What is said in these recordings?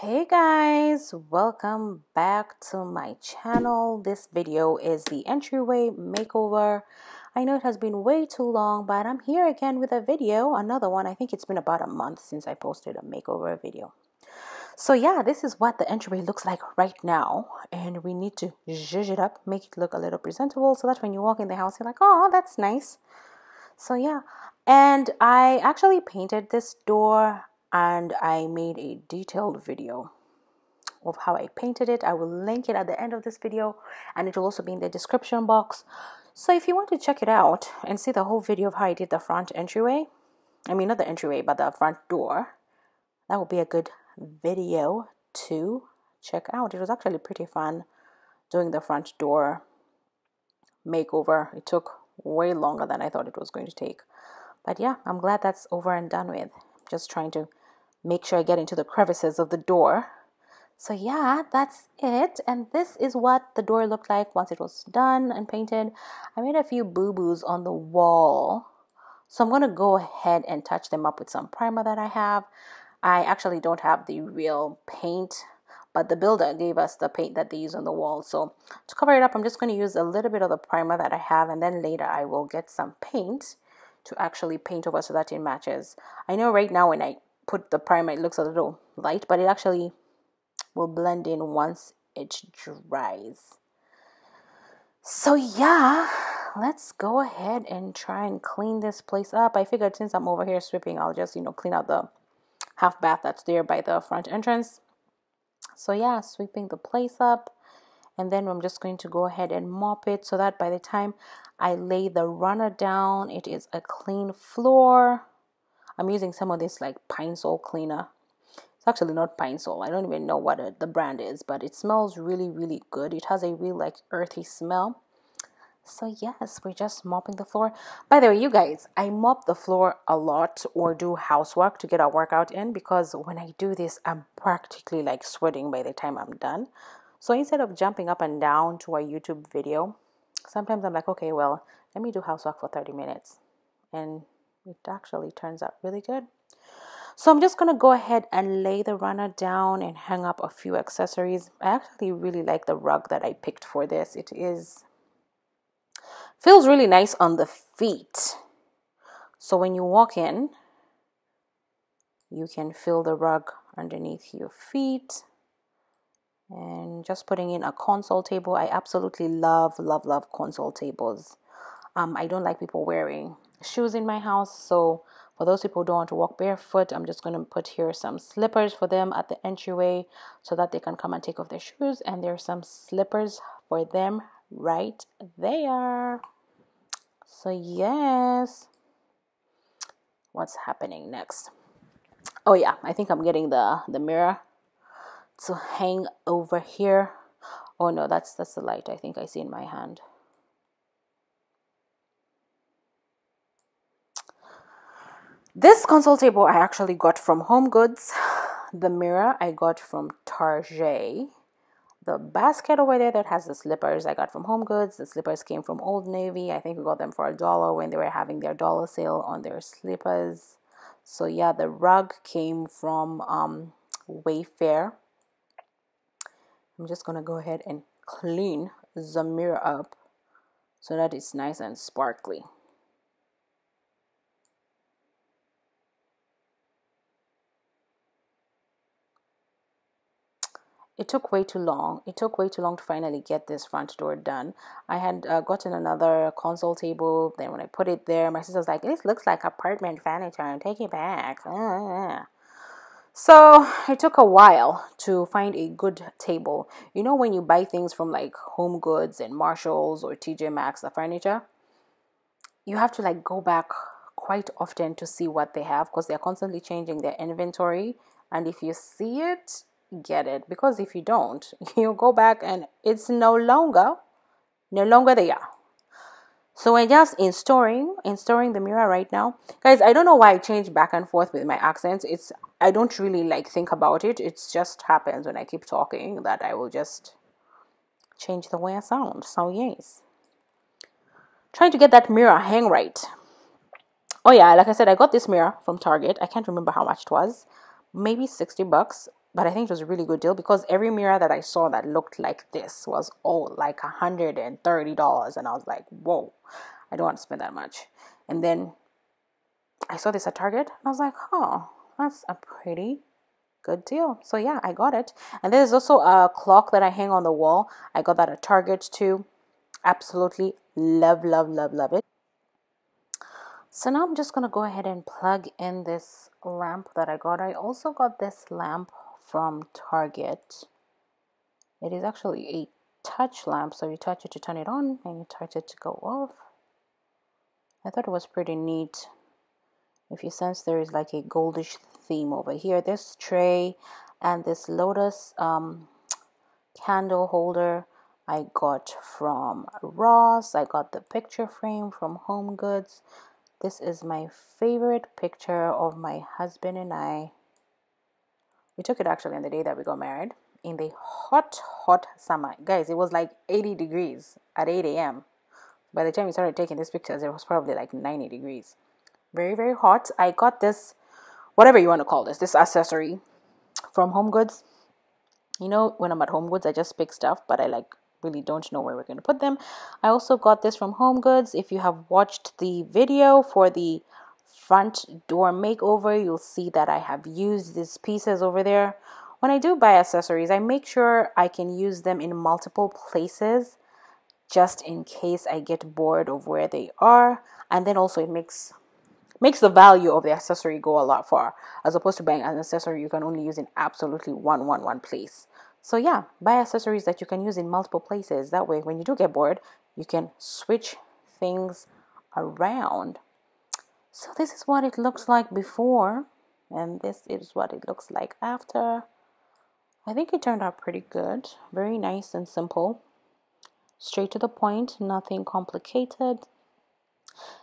Hey guys, welcome back to my channel. This video is the entryway makeover. I know it has been way too long, but I'm here again with a video, another one. I think it's been about a month since I posted a makeover video. So yeah, this is what the entryway looks like right now, and we need to zhuzh it up, make it look a little presentable, so that when you walk in the house you're like, oh, that's nice. So yeah, and I actually painted this door and I made a detailed video of how I painted it. I will link it at the end of this video, and it will also be in the description box. So if you want to check it out and see the whole video of how I did the front entryway, I mean not the entryway but the front door, that would be a good video to check out. It was actually pretty fun doing the front door makeover. It took way longer than I thought it was going to take, but yeah, I'm glad that's over and done with. Just trying to make sure I get into the crevices of the door. So yeah, that's it. And this is what the door looked like once it was done and painted. I made a few boo-boos on the wall, so I'm gonna go ahead and touch them up with some primer that I have. I actually don't have the real paint, but the builder gave us the paint that they use on the wall. So to cover it up, I'm just going to use a little bit of the primer that I have, and then later I will get some paint to actually paint over so that it matches. I know right now when I put the primer it looks a little light, but it actually will blend in once it dries. So yeah, let's go ahead and try and clean this place up. I figured since I'm over here sweeping, I'll just, you know, clean out the half bath that's there by the front entrance. So yeah, sweeping the place up, and then I'm just going to go ahead and mop it so that by the time I lay the runner down, it is a clean floor. I'm using some of this like Pine Sol cleaner. It's actually not Pine Sol. I don't even know what the brand is, but it smells really, really good. It has a really like earthy smell. So yes, we're just mopping the floor. By the way, you guys, I mop the floor a lot or do housework to get a workout in, because when I do this, I'm practically like sweating by the time I'm done. So instead of jumping up and down to a YouTube video, sometimes I'm like, okay, well, let me do housework for 30 minutes. And it actually turns out really good. So I'm just going to go ahead and lay the runner down and hang up a few accessories. I actually really like the rug that I picked for this. It is... feels really nice on the feet, so when you walk in you can feel the rug underneath your feet. And just putting in a console table. I absolutely love console tables. I don't like people wearing shoes in my house, so for those people who don't want to walk barefoot, I'm just going to put here some slippers for them at the entryway so that they can come and take off their shoes, and there are some slippers for them right there. So yes, what's happening next? Oh yeah, I think I'm getting the mirror to hang over here. Oh no, that's the light I think I see in my hand. This console table I actually got from Home Goods. The mirror I got from Target. The basket over there that has the slippers I got from Home Goods. The slippers came from Old Navy. I think we got them for $1 when they were having their dollar sale on their slippers. So yeah, the rug came from Wayfair. I'm just gonna go ahead and clean the mirror up so that it's nice and sparkly. It took way too long. It took way too long to finally get this front door done. I had gotten another console table. Then when I put it there, my sister was like, this looks like apartment furniture. And take it back. So it took a while to find a good table. You know, when you buy things from like Home Goods and Marshalls or TJ Maxx, the furniture, you have to like go back quite often to see what they have, because they're constantly changing their inventory. And if you see it, get it, because if you don't, you go back and it's no longer there. So we're just installing the mirror right now, guys. I don't know why I change back and forth with my accents. I don't really like think about it. It just happens when I keep talking that I will just change the way I sound. So yes, trying to get that mirror hang right. Oh yeah, like I said, I got this mirror from Target. I can't remember how much it was, maybe $60. But I think it was a really good deal because every mirror that I saw that looked like this was all like $130. And I was like, whoa, I don't want to spend that much. And then I saw this at Target and I was like, oh, that's a pretty good deal. So yeah, I got it. And there's also a clock that I hang on the wall. I got that at Target too. Absolutely love, love, love, love it. So now I'm just going to go ahead and plug in this lamp that I got. I also got this lamp from Target. It is actually a touch lamp, so you touch it to turn it on and you touch it to go off. I thought it was pretty neat. If you sense, there is like a goldish theme over here. This tray and this lotus candle holder I got from Ross. I got the picture frame from Home Goods. This is my favorite picture of my husband and I. We took it actually on the day that we got married in the hot, hot summer. Guys, it was like 80 degrees at 8 a.m. By the time we started taking these pictures, it was probably like 90 degrees. Very, very hot. I got this, whatever you want to call this accessory from Home Goods. You know, when I'm at Home Goods, I just pick stuff, but I like really don't know where we're going to put them. I also got this from Home Goods. If you have watched the video for the front door makeover, you'll see that I have used these pieces over there. When I do buy accessories, I make sure I can use them in multiple places just in case I get bored of where they are. And then also it makes the value of the accessory go a lot far, as opposed to buying an accessory you can only use in absolutely one place. So yeah, buy accessories that you can use in multiple places. That way, when you do get bored, you can switch things around. So this is what it looks like before, and this is what it looks like after. I think it turned out pretty good. Very nice and simple. Straight to the point, nothing complicated.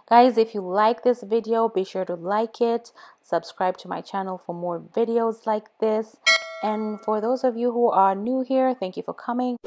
Guys, if you like this video, be sure to like it. Subscribe to my channel for more videos like this. And for those of you who are new here, thank you for coming.